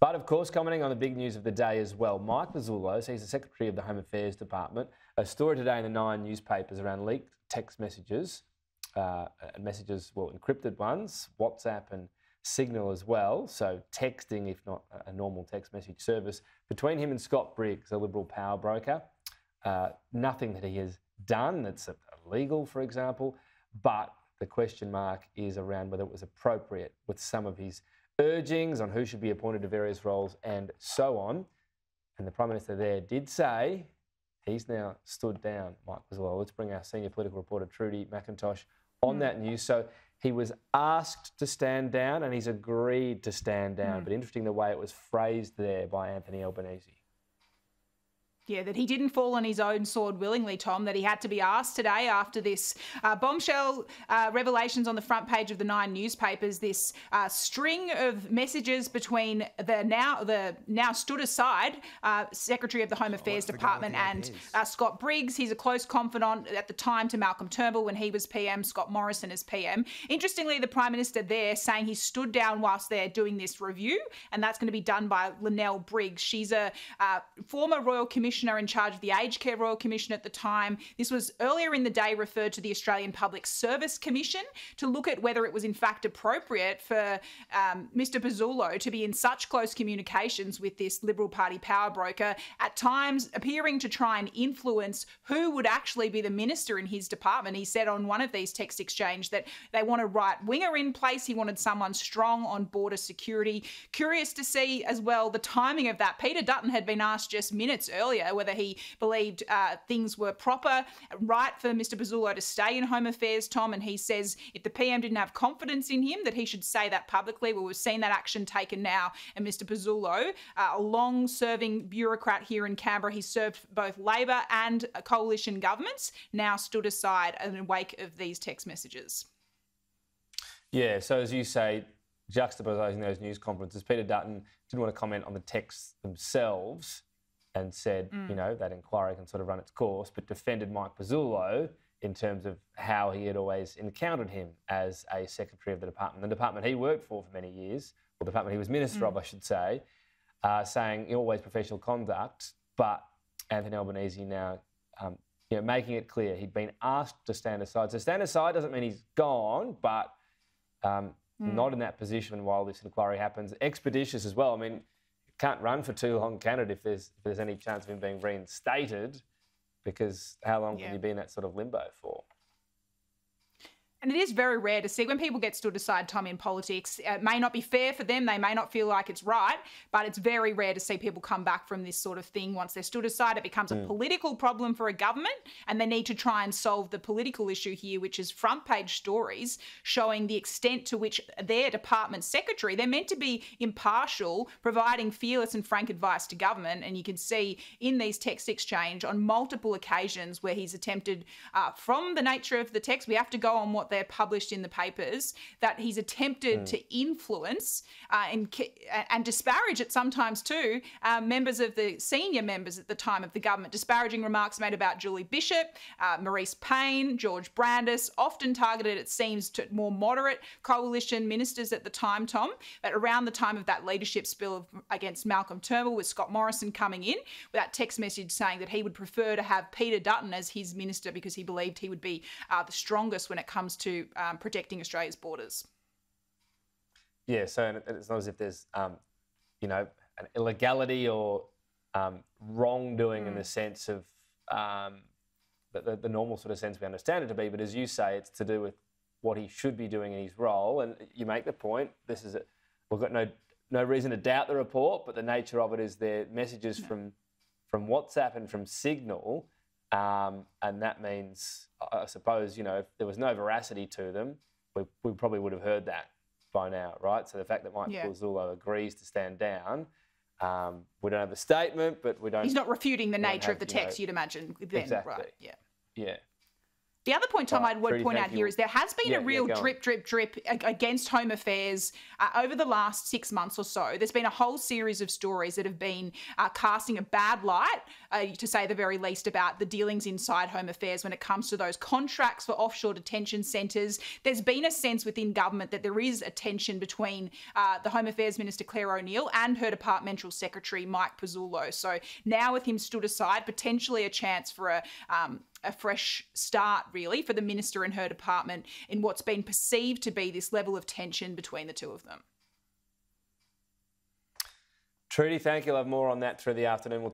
But, of course, commenting on the big news of the day as well, Mike Pezzullo, so he's the Secretary of the Home Affairs Department, a story today in the Nine newspapers around leaked text messages, well, encrypted ones, WhatsApp and Signal as well, so texting, if not a normal text message service, between him and Scott Briggs, a Liberal power broker. Nothing that he has done that's illegal, for example, but the question mark is around whether it was appropriate with some of his urgings on who should be appointed to various roles and so on. And the Prime Minister there did say he's now stood down, Mike Pezzullo. Let's bring our senior political reporter, Trudy McIntosh, on that news. So he was asked to stand down and he's agreed to stand down. But interesting the way it was phrased there by Anthony Albanese. Yeah, that he didn't fall on his own sword willingly, Tom, that he had to be asked today after this bombshell revelations on the front page of the Nine newspapers, this string of messages between the now stood aside Secretary of the Home Affairs Department and Scott Briggs. He's a close confidant at the time to Malcolm Turnbull when he was PM, Scott Morrison as PM. Interestingly, the Prime Minister there saying he stood down whilst they're doing this review, and that's going to be done by Linnell Briggs. She's a former Royal Commissioner in charge of the Aged Care Royal Commission at the time. This was earlier in the day referred to the Australian Public Service Commission to look at whether it was in fact appropriate for Mr Pezzullo to be in such close communications with this Liberal Party power broker, at times appearing to try and influence who would actually be the minister in his department. He said on one of these text exchanges that they want a right-winger in place. He wanted someone strong on border security. Curious to see as well the timing of that. Peter Dutton had been asked just minutes earlier whether he believed things were proper, right for Mr Pezzullo to stay in Home Affairs, Tom, and he says if the PM didn't have confidence in him that he should say that publicly. Well, we've seen that action taken now, and Mr Pezzullo, a long-serving bureaucrat here in Canberra, he served both Labor and coalition governments, now stood aside in the wake of these text messages. Yeah, so as you say, juxtaposing those news conferences, Peter Dutton didn't want to comment on the texts themselves and said, you know, that inquiry can sort of run its course, but defended Mike Pezzullo in terms of how he had always encountered him as a secretary of the department, the department he worked for many years, or the department he was minister of, I should say, saying always professional conduct. But Anthony Albanese now, you know, making it clear he'd been asked to stand aside. So stand aside doesn't mean he's gone, but not in that position while this inquiry happens. Expeditious as well. I mean, can't run for too long, can it, if there's any chance of him being reinstated, because how long can you be in that sort of limbo for? And it is very rare to see when people get stood aside, Tom, in politics. It may not be fair for them. They may not feel like it's right, but it's very rare to see people come back from this sort of thing. Once they're stood aside, it becomes a political problem for a government, and they need to try and solve the political issue here, which is front-page stories showing the extent to which their department secretary, they're meant to be impartial, providing fearless and frank advice to government. And you can see in these text exchange on multiple occasions where he's attempted, from the nature of the text, we have to go on what they're published in the papers, that he's attempted to influence and disparage it sometimes too, members of the senior members at the time of the government. Disparaging remarks made about Julie Bishop, Marise Payne, George Brandis, often targeted, it seems, to more moderate coalition ministers at the time, Tom, but around the time of that leadership spill against Malcolm Turnbull with Scott Morrison coming in, with that text message saying that he would prefer to have Peter Dutton as his minister because he believed he would be the strongest when it comes to protecting Australia's borders. Yeah, so it's not as if there's, you know, an illegality or wrongdoing in the sense of the normal sort of sense we understand it to be, but as you say, it's to do with what he should be doing in his role. And you make the point, this is, we've got no reason to doubt the report, but the nature of it is their messages from WhatsApp and from Signal. And that means, I suppose, you know, if there was no veracity to them, we probably would have heard that by now, right? So the fact that Mike Pezzullo agrees to stand down, we don't have a statement, but we don't... He's not refuting the nature of the text, you'd imagine. Then, exactly. Right, yeah. Yeah. The other point, Tom, I would point out here is there has been a real drip, drip, drip against Home Affairs over the last 6 months or so. There's been a whole series of stories that have been casting a bad light, to say the very least, about the dealings inside Home Affairs when it comes to those contracts for offshore detention centres. There's been a sense within government that there is a tension between the Home Affairs Minister, Clare O'Neil, and her departmental secretary, Mike Pezzullo. So now with him stood aside, potentially a chance for a fresh start, really, for the minister and her department in what's been perceived to be this level of tension between the two of them. Trudy, thank you. I'll have more on that through the afternoon. We'll